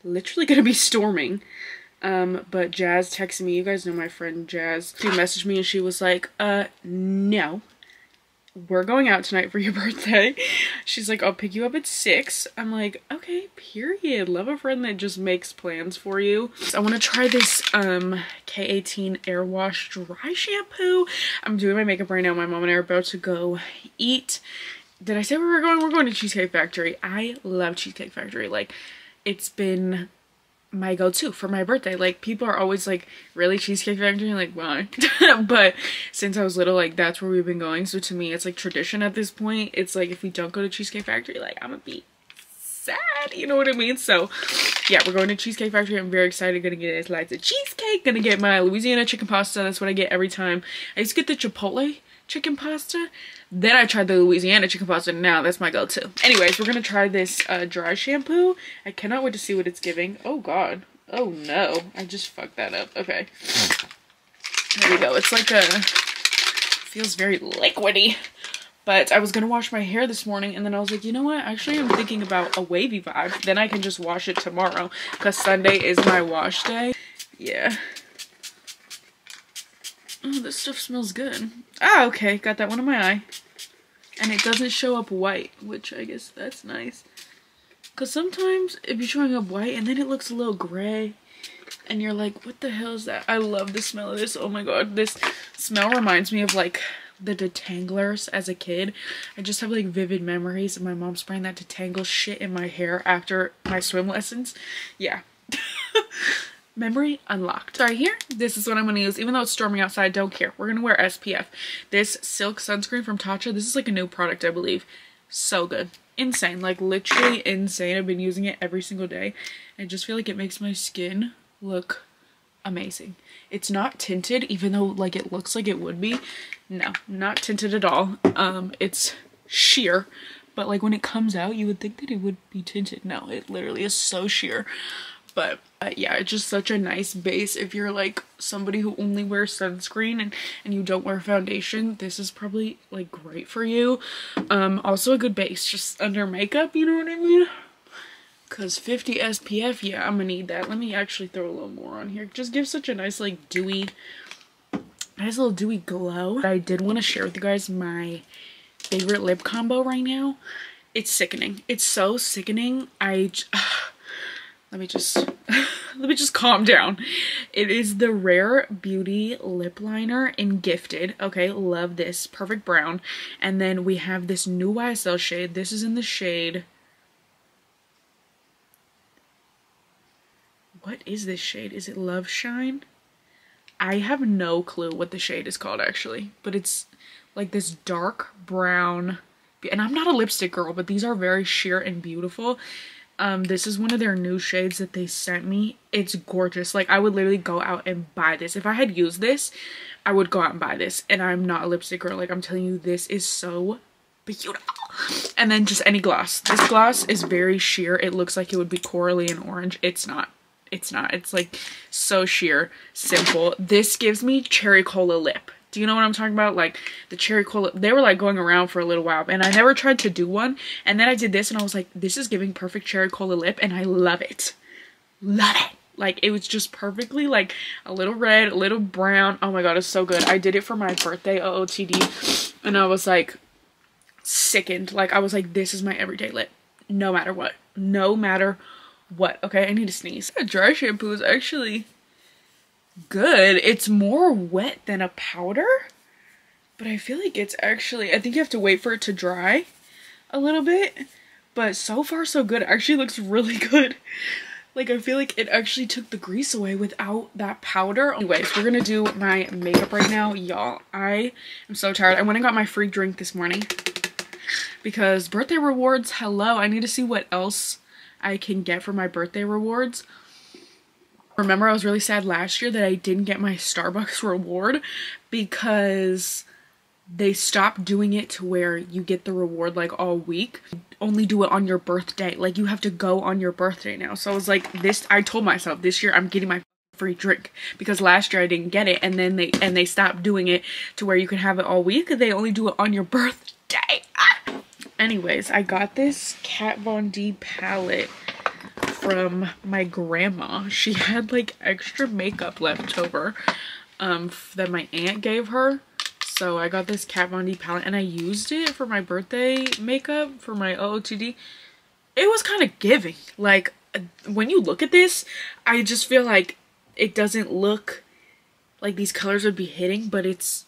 literally gonna be storming, but Jazz texted me. You guys know my friend Jazz. She messaged me and she was like, no, we're going out tonight for your birthday. She's like, I'll pick you up at 6. I'm like, okay, period. Love a friend that just makes plans for you. So I want to try this K18 air wash dry shampoo. I'm doing my makeup right now. My mom and I are about to go eat. Did I say where we're going? We're going to Cheesecake Factory. I love Cheesecake Factory. Like, it's been my go-to for my birthday. Like, people are always like, really, Cheesecake Factory? Like, why? But since I was little, like, that's where we've been going. So to me, it's like tradition at this point. It's like, if we don't go to Cheesecake Factory, like, I'm gonna be sad. You know what I mean? So yeah, we're going to Cheesecake Factory. I'm very excited. Gonna get a slice of cheesecake. Gonna get my Louisiana chicken pasta. That's what I get every time. I used to get the Chipotle chicken pasta, then I tried the Louisiana chicken pasta, and now that's my go-to. Anyways, we're gonna try this dry shampoo. I cannot wait to see what it's giving. Oh god, oh no, I just fucked that up. Okay, there we go. It's like a, feels very liquidy. But I was gonna wash my hair this morning, and then I was like, you know what, actually I'm thinking about a wavy vibe, then I can just wash it tomorrow because Sunday is my wash day. Yeah. Oh, this stuff smells good. Ah, okay, got that one in my eye. And it doesn't show up white, which I guess that's nice. Because sometimes it'd be showing up white and then it looks a little gray. And you're like, what the hell is that? I love the smell of this. Oh my god, this smell reminds me of like the detanglers as a kid. I just have like vivid memories of my mom spraying that detangle shit in my hair after my swim lessons. Yeah. Memory unlocked. Sorry, here, this is what I'm going to use. Even though it's storming outside, don't care. We're going to wear SPF. This silk sunscreen from Tatcha, this is like a new product, I believe. So good. Insane. Like, literally insane. I've been using it every single day. I just feel like it makes my skin look amazing. It's not tinted, even though, like, it looks like it would be. No, not tinted at all. It's sheer. But, like, when it comes out, you would think that it would be tinted. No, it literally is so sheer. But yeah, it's just such a nice base. If you're like somebody who only wears sunscreen and you don't wear foundation, this is probably like great for you. Also a good base just under makeup, you know what I mean? Because 50 SPF, yeah, I'm gonna need that. Let me actually throw a little more on here. Just gives such a nice like dewy, nice little dewy glow. I did want to share with you guys my favorite lip combo right now. It's sickening. It's so sickening. Let me just calm down. It is the Rare Beauty lip liner in Gifted. Okay, love this. Perfect brown. And then we have this new YSL shade. This is in the shade. What is this shade? Is it Love Shine? I have no clue what the shade is called actually, but it's like this dark brown. And I'm not a lipstick girl, but these are very sheer and beautiful. This is one of their new shades that they sent me. It's gorgeous. Like, I would literally go out and buy this. If I had used this, I would go out and buy this. And I'm not a lipstick girl. Like, I'm telling you, this is so beautiful. And then just any gloss. This gloss is very sheer. It looks like it would be corally and orange. It's not. It's not. It's, like, so sheer. Simple. This gives me cherry cola lip. Do you know what I'm talking about? Like, the cherry cola. They were, like, going around for a little while. And I never tried to do one. And then I did this. And I was like, this is giving perfect cherry cola lip. And I love it. Love it. Like, it was just perfectly, like, a little red, a little brown. Oh, my God. It's so good. I did it for my birthday, OOTD. And I was, like, sickened. Like, I was like, this is my everyday lip. No matter what. No matter what. Okay? I need to sneeze. That dry shampoo is actually good. It's more wet than a powder, but I feel like it's actually, I think you have to wait for it to dry a little bit, but so far so good. It actually looks really good. Like, I feel like it actually took the grease away without that powder. Anyways, we're gonna do my makeup right now, y'all. I am so tired. I went and got my free drink this morning because birthday rewards, hello. I need to see what else I can get for my birthday rewards. Remember, I was really sad last year that I didn't get my Starbucks reward because they stopped doing it to where you get the reward like all week. Only do it on your birthday. Like, you have to go on your birthday now. So I was like, this, I told myself this year I'm getting my free drink because last year I didn't get it, and then they stopped doing it to where you can have it all week. They only do it on your birthday. Ah! Anyways, I got this Kat Von D palette from my grandma. She had like extra makeup left over that my aunt gave her, so I got this Kat Von D palette and I used it for my birthday makeup for my OOTD. It was kind of giving. Like, when you look at this, I just feel like it doesn't look like these colors would be hitting, but it's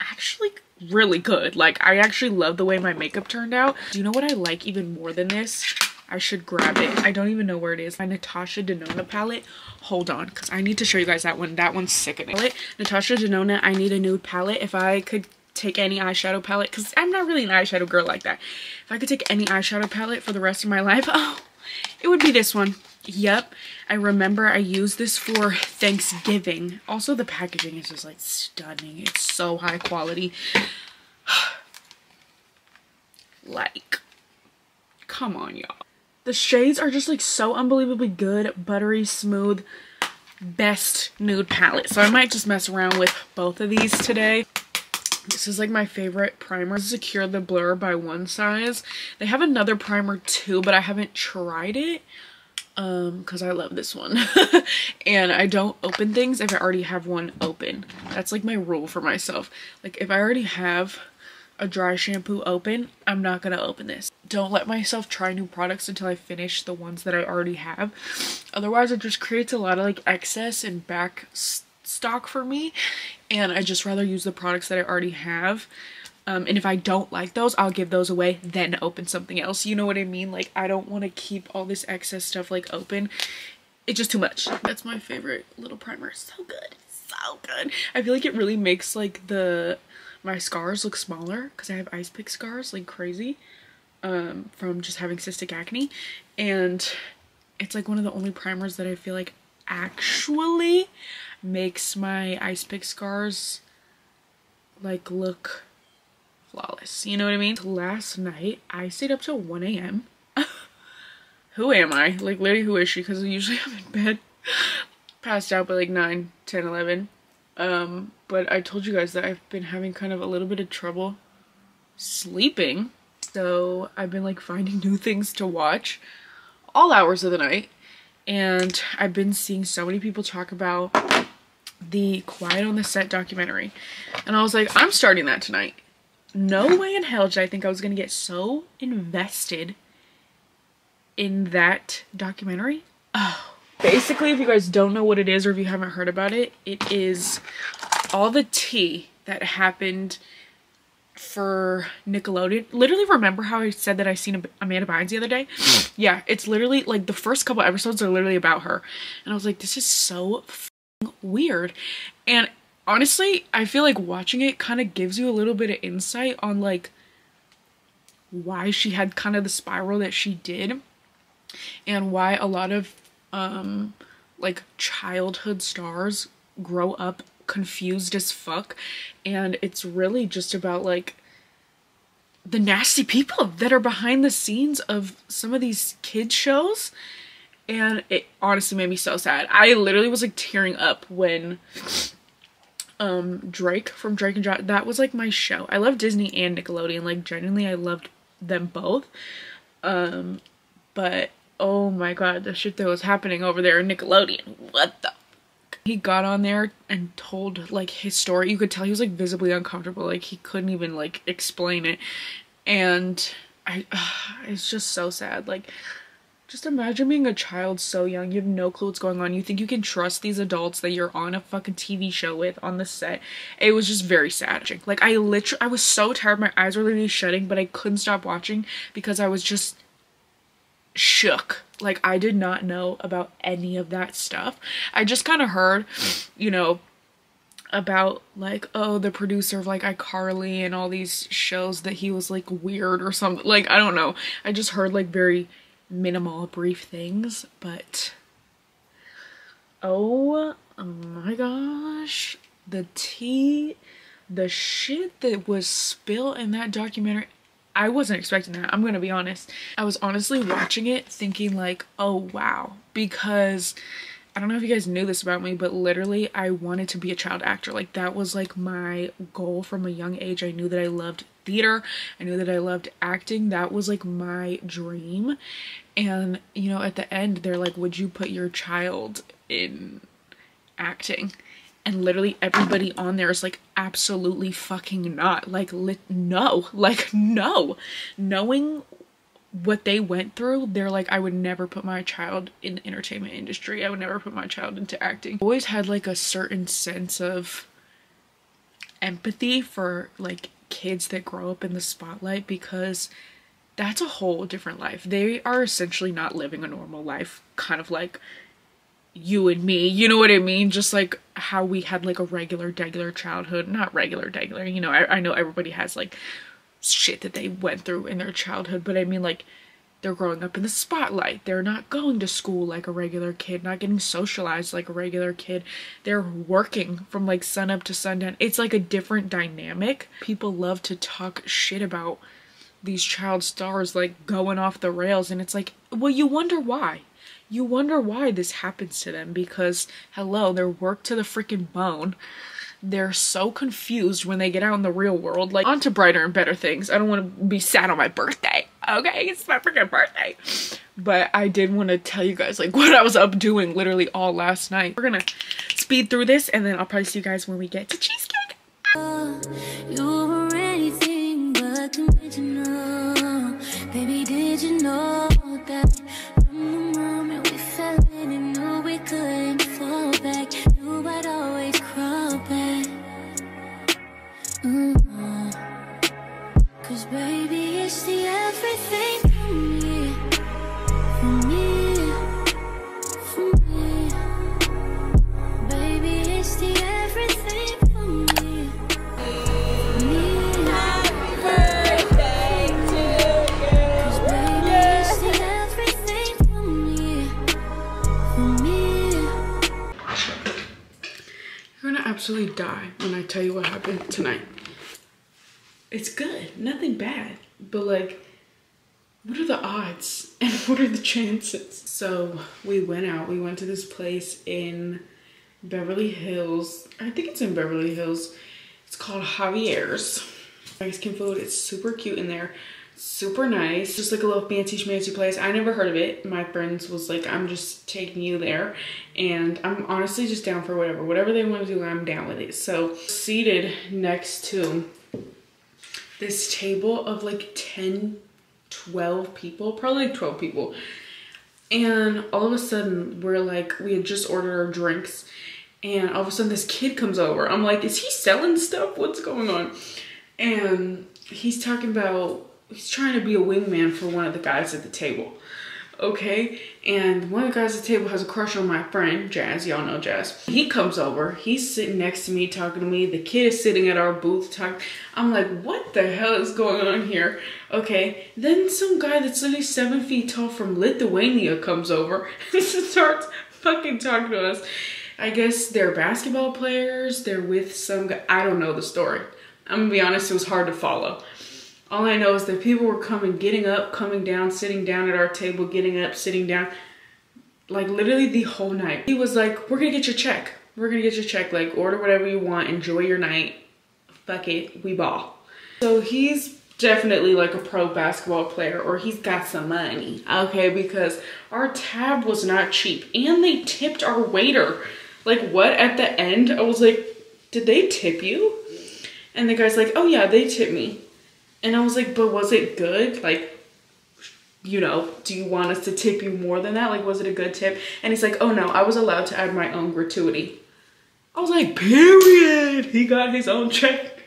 actually really good. Like, I actually love the way my makeup turned out. Do you know what I like even more than this? I should grab it. I don't even know where it is. My Natasha Denona palette. Hold on, because I need to show you guys that one. That one's sickening. Natasha Denona, I need a nude palette. If I could take any eyeshadow palette, because I'm not really an eyeshadow girl like that. If I could take any eyeshadow palette for the rest of my life, oh, it would be this one. Yep. I remember I used this for Thanksgiving. Also, the packaging is just, like, stunning. It's so high quality. Like, come on, y'all. The shades are just like so unbelievably good, buttery, smooth, best nude palette. So I might just mess around with both of these today. This is like my favorite primer. This is a Cure the Blur by One Size. They have another primer too, but I haven't tried it because I love this one. And I don't open things if I already have one open. That's like my rule for myself. Like, if I already have a dry shampoo open, I'm not gonna open this. Don't let myself try new products until I finish the ones that I already have. Otherwise, it just creates a lot of like excess and back stock for me, and I just rather use the products that I already have. And if I don't like those, I'll give those away, then open something else. You know what I mean? Like, I don't want to keep all this excess stuff like open. it's just too much. That's my favorite little primer. So good. So good. I feel like it really makes like my scars look smaller because I have ice pick scars like crazy from just having cystic acne. And it's like one of the only primers that I feel like actually makes my ice pick scars like look flawless. You know what I mean? Last night I stayed up till 1 a.m. Who am I? Like, literally, who is she? Because usually I'm in bed, passed out by like 9, 10, 11. But I told you guys that I've been having kind of a little bit of trouble sleeping. So I've been like finding new things to watch all hours of the night. And I've been seeing so many people talk about the Quiet on the Set documentary. And I was like, I'm starting that tonight. No way in hell did I think I was going to get so invested in that documentary. Oh. Basically, if you guys don't know what it is or if you haven't heard about it, it is all the tea that happened for Nickelodeon. Literally, remember how I said that I seen Amanda Bynes the other day? Yeah, it's literally like the first couple episodes are literally about her. And I was like, this is so f***ing weird. And honestly, I feel like watching it kind of gives you a little bit of insight on like why she had kind of the spiral that she did. And why a lot of like childhood stars grow up confused as fuck. And it's really just about like the nasty people that are behind the scenes of some of these kids shows. And it honestly made me so sad. I literally was like tearing up when Drake from Drake and Josh, that was like my show. I love Disney and Nickelodeon, like genuinely I loved them both. But oh my god, the shit that was happening over there in Nickelodeon. What the fuck? He got on there and told, like, his story. You could tell he was, like, visibly uncomfortable. Like, he couldn't even, like, explain it. And it's just so sad. Like, just imagine being a child so young. You have no clue what's going on. You think you can trust these adults that you're on a fucking TV show with on the set. It was just very sad. Like, I was so tired. My eyes were literally shutting, but I couldn't stop watching because I was just shook. Like, I did not know about any of that stuff. I just kind of heard, you know, about like, oh, the producer of like iCarly and all these shows that he was like weird or something. Like, I don't know. I just heard like very minimal, brief things, but oh my gosh, the tea, the shit that was spilled in that documentary. I wasn't expecting that, I'm gonna be honest. I was honestly watching it thinking like, oh wow, because I don't know if you guys knew this about me, but literally I wanted to be a child actor. Like, that was like my goal from a young age. I knew that I loved theater, I knew that I loved acting. That was like my dream. And you know, at the end they're like, would you put your child in acting? And literally everybody on there is like, absolutely fucking not. Like, no. Like, no. Knowing what they went through, they're like, I would never put my child in the entertainment industry. I would never put my child into acting. Always had like a certain sense of empathy for like kids that grow up in the spotlight, because that's a whole different life. They are essentially not living a normal life, kind of like you and me, you know what I mean? Just like how we had like a regular childhood. Not regular, you know, I know everybody has like shit that they went through in their childhood, but I mean like they're growing up in the spotlight. They're not going to school like a regular kid, not getting socialized like a regular kid. They're working from like sun up to sundown. It's like a different dynamic. People love to talk shit about these child stars like going off the rails, and it's like, well, you wonder why. You wonder why this happens to them, because, hello, they're worked to the freaking bone. They're so confused when they get out in the real world. Like, on to brighter and better things. I don't want to be sad on my birthday, okay? It's my freaking birthday. But I did want to tell you guys, like, what I was up doing literally all last night. We're gonna speed through this, and then I'll probably see you guys when we get to Cheesecake. You were anything but conventional. Baby, did you know that from the moment we fell in and knew we couldn't fall back, knew I'd always crawl back. Cause baby, it's the everything from me, for me, for me. absolutely die when I tell you what happened tonight. It's good, nothing bad, but like, what are the odds and what are the chances? So we went out, we went to this place in Beverly Hills. I think it's in Beverly Hills. It's called Javier's. Mexican food, it's super cute in there, super nice. Just like a little fancy schmancy place. I never heard of it. My friends was like, I'm just taking you there, and I'm honestly just down for whatever they want to do, I'm down with it. So seated next to this table of like 10-12 people, probably like 12 people, and all of a sudden we're like, we had just ordered our drinks, and all of a sudden this kid comes over. I'm like, is he selling stuff? What's going on? And he's talking about, he's trying to be a wingman for one of the guys at the table, okay? And one of the guys at the table has a crush on my friend, Jazz. Y'all know Jazz. He comes over, he's sitting next to me, talking to me. The kid is sitting at our booth, talking. I'm like, what the hell is going on here? Okay, then some guy that's literally 7 feet tall from Lithuania comes over and starts fucking talking to us. I guess they're basketball players, they're with some guy, I don't know the story. I'm gonna be honest, it was hard to follow. All I know is that people were coming, getting up, coming down, sitting down at our table, getting up, sitting down, like literally the whole night. He was like, we're gonna get your check. We're gonna get your check, like order whatever you want, enjoy your night, fuck it, we ball. So he's definitely like a pro basketball player, or he's got some money, okay? Because our tab was not cheap and they tipped our waiter. Like what, at the end? I was like, did they tip you? And the guy's like, oh yeah, they tipped me. And I was like, but was it good? Like, you know, do you want us to tip you more than that? Like, was it a good tip? And he's like, oh no, I was allowed to add my own gratuity. I was like, period. He got his own check.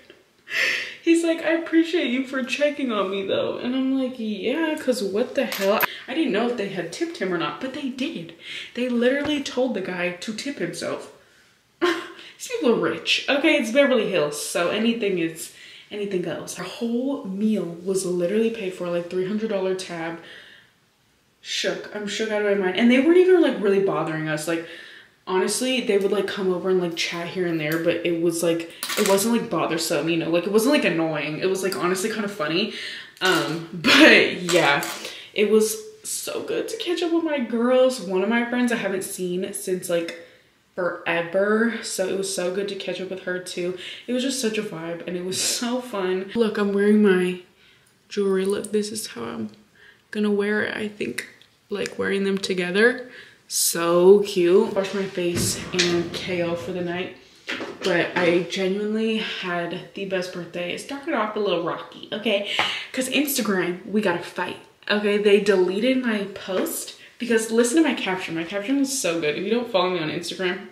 He's like, I appreciate you for checking on me though. And I'm like, yeah, cause what the hell? I didn't know if they had tipped him or not, but they did. They literally told the guy to tip himself. These people are rich, okay? It's Beverly Hills, so anything is anything else. Our whole meal was literally paid for, like $300 tab. Shook, I'm shook out of my mind. And they weren't even like really bothering us. Like honestly, they would like come over and like chat here and there, but it was like, it wasn't like bothersome, you know? Like it wasn't like annoying. It was like honestly kind of funny. But yeah, it was so good to catch up with my girls. One of my friends I haven't seen since like forever, so it was so good to catch up with her too. It was just such a vibe and it was so fun. Look, I'm wearing my jewelry. Look, this is how I'm gonna wear it, I think, like wearing them together. So cute. Wash my face and KO for the night, but I genuinely had the best birthday. It started off a little rocky, okay? Because Instagram, we got a fight, okay? They deleted my post. Because listen to my caption was so good. If you don't follow me on Instagram,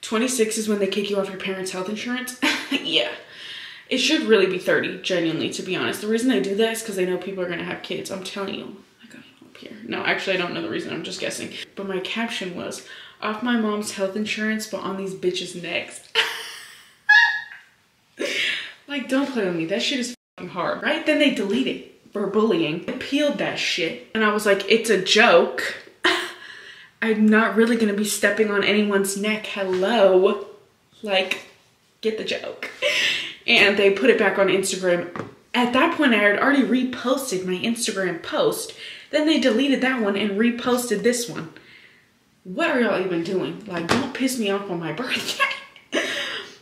26 is when they kick you off your parents' health insurance. Yeah, it should really be 30, genuinely, to be honest. The reason they do that is because they know people are gonna have kids. I'm telling you, I got up here. No, actually I don't know the reason, I'm just guessing. But my caption was, off my mom's health insurance, but on these bitches' necks. Like, don't play with me, that shit is fucking hard, right? Then they delete it. For bullying. I peeled that shit and I was like, it's a joke. I'm not really gonna be stepping on anyone's neck, hello. Like, get the joke. And they put it back on Instagram. At that point I had already reposted my Instagram post. Then they deleted that one and reposted this one. What are y'all even doing? Like, don't piss me off on my birthday.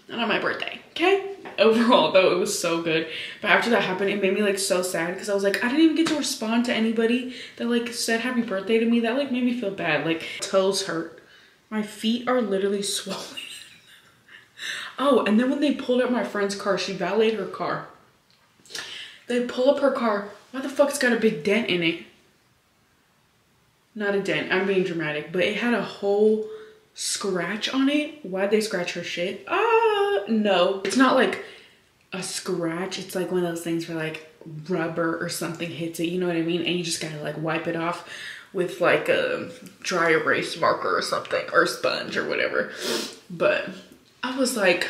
Not on my birthday, okay? Overall though, it was so good. But after that happened, it made me like so sad because I was like, I didn't even get to respond to anybody that like said happy birthday to me. That like made me feel bad. Like, toes hurt, my feet are literally swollen. Oh, and then when they pulled up my friend's car, she valeted her car. They pull up her car, why the fuck's got a big dent in it? Not a dent, I'm being dramatic, but it had a whole scratch on it. Why'd they scratch her shit? No, it's not like a scratch, it's like one of those things where like rubber or something hits it, you know what I mean? And you just gotta like wipe it off with like a dry erase marker or something, or sponge or whatever. But I was like,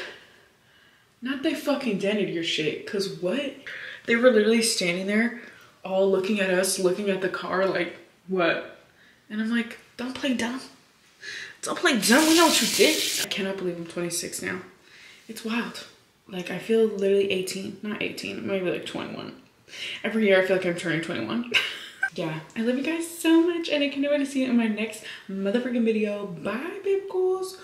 not they fucking dented your shit, cause what? They were literally standing there all looking at us, looking at the car like, what? And I'm like, don't play dumb. Don't play dumb. We know what you did. I cannot believe I'm 26 now. It's wild. Like, I feel literally 18. Not 18. Maybe like 21. Every year I feel like I'm turning 21. Yeah. I love you guys so much. And I can't wait to see you in my next motherfucking video. Bye, babe girls.